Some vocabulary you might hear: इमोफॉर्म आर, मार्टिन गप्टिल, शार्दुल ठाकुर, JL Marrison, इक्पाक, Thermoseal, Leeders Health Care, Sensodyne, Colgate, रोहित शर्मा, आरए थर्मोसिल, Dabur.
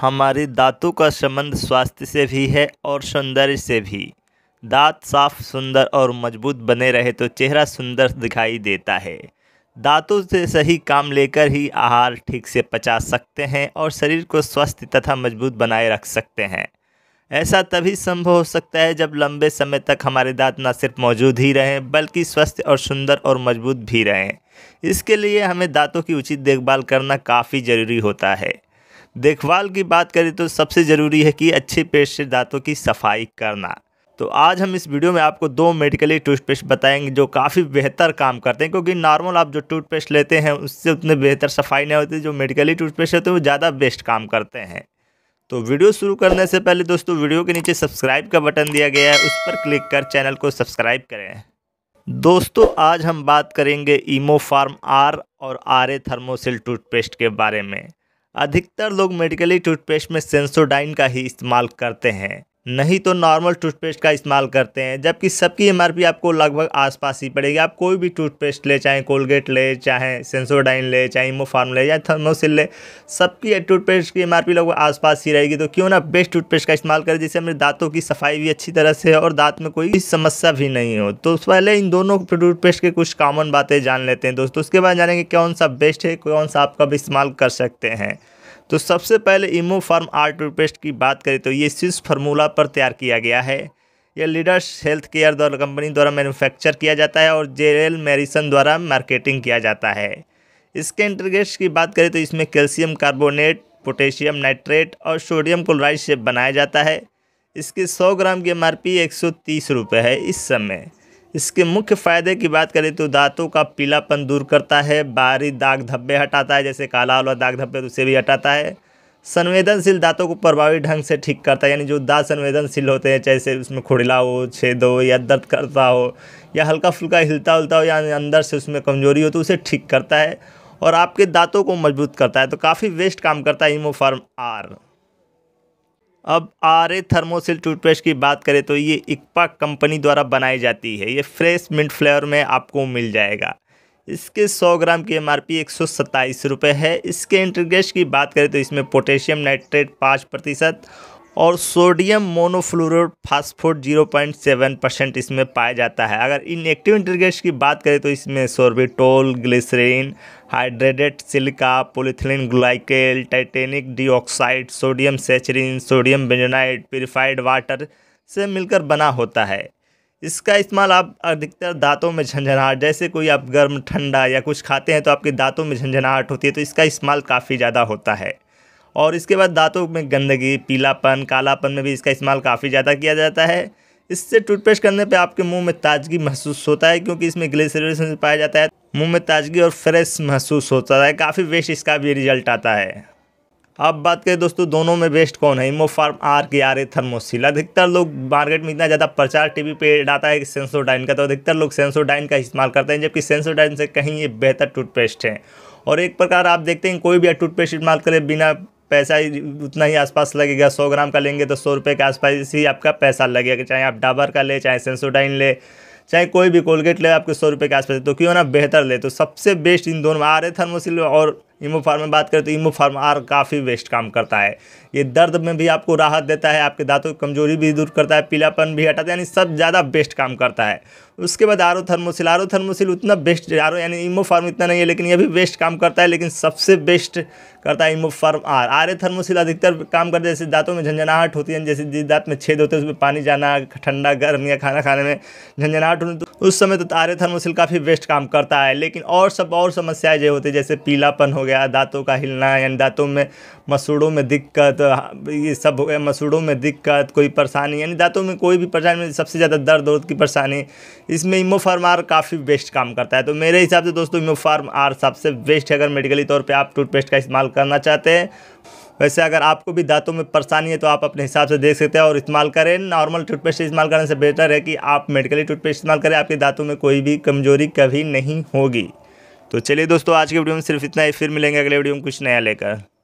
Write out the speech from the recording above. हमारे दांतों का संबंध स्वास्थ्य से भी है और सौंदर्य से भी। दांत साफ, सुंदर और मजबूत बने रहे तो चेहरा सुंदर दिखाई देता है। दांतों से सही काम लेकर ही आहार ठीक से पचा सकते हैं और शरीर को स्वस्थ तथा मजबूत बनाए रख सकते हैं। ऐसा तभी संभव हो सकता है जब लंबे समय तक हमारे दांत न सिर्फ मौजूद ही रहें बल्कि स्वस्थ और सुंदर और मजबूत भी रहें। इसके लिए हमें दांतों की उचित देखभाल करना काफ़ी ज़रूरी होता है। देखभाल की बात करें तो सबसे ज़रूरी है कि अच्छे पेस्ट से दांतों की सफाई करना। तो आज हम इस वीडियो में आपको दो मेडिकली टूथपेस्ट बताएंगे जो काफ़ी बेहतर काम करते हैं, क्योंकि नॉर्मल आप जो टूथपेस्ट लेते हैं उससे उतने बेहतर सफाई नहीं होती। जो मेडिकली टूथपेस्ट होते हैं वो ज़्यादा बेस्ट काम करते हैं। तो वीडियो शुरू करने से पहले दोस्तों, वीडियो के नीचे सब्सक्राइब का बटन दिया गया है, उस पर क्लिक कर चैनल को सब्सक्राइब करें। दोस्तों, आज हम बात करेंगे इमोफॉर्म आर और आर थर्मोसेल टूथपेस्ट के बारे में। अधिकतर लोग मेडिकली टूथपेस्ट में सेंसोडाइन का ही इस्तेमाल करते हैं, नहीं तो नॉर्मल टूथपेस्ट का इस्तेमाल करते हैं, जबकि सबकी एमआरपी आपको लगभग आसपास ही पड़ेगी। आप कोई भी टूथपेस्ट ले, चाहे कोलगेट ले, चाहे सेंसोडाइन ले, चाहे इमोफॉर्म ले या थर्मोसिल ले, सबकी टूथपेस्ट की एमआरपी लगभग आसपास ही रहेगी। तो क्यों ना बेस्ट टूथपेस्ट का इस्तेमाल करें जिससे हमारे दांतों की सफाई भी अच्छी तरह से हो और दांत में कोई समस्या भी नहीं हो। तो पहले इन दोनों टूथपेस्ट के कुछ कॉमन बातें जान लेते हैं दोस्तों, उसके बाद जानेंगे कौन सा बेस्ट है, कौन सा आप कब इस्तेमाल कर सकते हैं। तो सबसे पहले इमोफॉर्म आर टूथपेस्ट की बात करें तो ये स्विस फार्मूला पर तैयार किया गया है। यह लीडर्स हेल्थ केयर द्वारा कंपनी द्वारा मैन्युफैक्चर किया जाता है और जेएल मैरिसन द्वारा मार्केटिंग किया जाता है। इसके इंग्रेडिएंट्स की बात करें तो इसमें कैल्शियम कार्बोनेट, पोटेशियम नाइट्रेट और सोडियम क्लोराइड से बनाया जाता है। इसके 100 ग्राम की एमआरपी 130 रुपये है इस समय। इसके मुख्य फ़ायदे की बात करें तो दांतों का पीलापन दूर करता है, बाहरी दाग धब्बे हटाता है, जैसे काला वाला दाग धब्बे उसे भी हटाता है, संवेदनशील दांतों को प्रभावी ढंग से ठीक करता है, यानी जो दांत संवेदनशील होते हैं, जैसे उसमें खुड़ला हो, छेद हो या दर्द करता हो या हल्का फुल्का हिलता उलता हो या अंदर से उसमें कमजोरी हो तो उसे ठीक करता है और आपके दांतों को मजबूत करता है। तो काफ़ी बेस्ट काम करता है इमोफॉर्म आर। अब आरए थर्मोसिल टूथपेस्ट की बात करें तो ये इक्पाक कंपनी द्वारा बनाई जाती है। ये फ्रेश मिंट फ्लेवर में आपको मिल जाएगा। इसके 100 ग्राम की एमआरपी 127 रुपये है। इसके इंग्रेडिएंट्स की बात करें तो इसमें पोटेशियम नाइट्रेट 5% और सोडियम मोनोफ्लोरेट फास्फोट 0.7% इसमें पाया जाता है। अगर इन एक्टिव इंग्रेडिएंट्स की बात करें तो इसमें sorbitol, glycerine, hydrated silica, polyethylene glycol, titanic dioxide, sodium saccharin, sodium bentonite, purified water से मिलकर बना होता है। इसका इस्तेमाल आप अधिकतर दांतों में झंझनाहट, जैसे कोई आप गर्म, ठंडा या कुछ खाते हैं तो आपके दांतों में झंझनाहट होती है, तो इसका इस्तेमाल काफ़ी ज़्यादा होता है। और इसके बाद दांतों में गंदगी, पीलापन, कालापन में भी इसका इस्तेमाल काफ़ी ज़्यादा किया जाता है। इससे टूथपेस्ट करने पे आपके मुंह में ताजगी महसूस होता है, क्योंकि इसमें ग्लिसरीन पाया जाता है। मुंह में ताजगी और फ्रेश महसूस होता है, काफ़ी बेस्ट इसका भी रिजल्ट आता है। अब बात करें दोस्तों, दोनों में बेस्ट कौन है, इमोफॉर्म आर के आर ए थर्मोसिल। अधिकतर लोग मार्केट में इतना ज़्यादा प्रचार टीवी पे एड आता है कि सेंसोडाइन का, तो अधिकतर लोग सेंसोडाइन का इस्तेमाल करते हैं, जबकि सेंसोडाइन से कहीं ये बेहतर टूथपेस्ट है। और एक प्रकार आप देखते हैं कोई भी टूथपेस्ट इस्तेमाल करें, बिना पैसा ही उतना ही आसपास लगेगा। 100 ग्राम का लेंगे तो 100 रुपये के आसपास ही आपका पैसा लगेगा, चाहे आप डाबर का ले, चाहे सेंसोडाइन ले, चाहे कोई भी कोलगेट ले, आपके 100 रुपये के आसपास। तो क्यों ना बेहतर ले। तो सबसे बेस्ट इन दोनों में आर ए थर्मोसिल और इमोफॉर्म में बात करें तो इमोफॉर्म आर काफ़ी बेस्ट काम करता है। ये दर्द में भी आपको राहत देता है, आपके दांतों की कमजोरी भी दूर करता है, पीलापन भी हटाता है, यानी सब ज़्यादा बेस्ट काम करता है। उसके बाद R O Thermoseal. R O Thermoseal उतना बेस्ट, आर ओ यानी इमोफॉर्म इतना नहीं है, लेकिन यह भी बेस्ट काम करता है, लेकिन सबसे बेस्ट करता है इमोफॉर्म आर। R A Thermoseal अधिकतर काम करता है जैसे दांतों में झंझनाहट होती है, जैसे जिस दांत में छेद होते हैं उसमें पानी जाना, ठंडा गर्म या खाना खाने में झंझनाहट होने, तो उस समय तो आर ए थर्मोसिल काफ़ी बेस्ट काम करता है। लेकिन और समस्याएँ जो होती है, जैसे पीलापन हो गया, दांतों का हिलना, यानी दांतों में मसूड़ों में दिक्कत, ये सब हो गया, मसूड़ों में दिक्कत, कोई परेशानी, यानी दांतों में कोई भी परेशानी में सबसे ज़्यादा दर्द की परेशानी, इसमें इमोफॉर्म आर काफ़ी बेस्ट काम करता है। तो मेरे हिसाब से दोस्तों इमोफॉर्म आर सबसे बेस्ट है अगर मेडिकली तौर पे आप टूथपेस्ट का इस्तेमाल करना चाहते हैं। वैसे अगर आपको भी दांतों में परेशानी है तो आप अपने हिसाब से देख सकते हैं और इस्तेमाल करें। नॉर्मल टूथपेस्ट इस्तेमाल करने से बेहतर है कि आप मेडिकली टूथपेस्ट इस्तेमाल करें, आपके दांतों में कोई भी कमजोरी कभी नहीं होगी। तो चलिए दोस्तों, आज के वीडियो में सिर्फ इतना ही, फिर मिलेंगे अगले वीडियो में कुछ नया लेकर।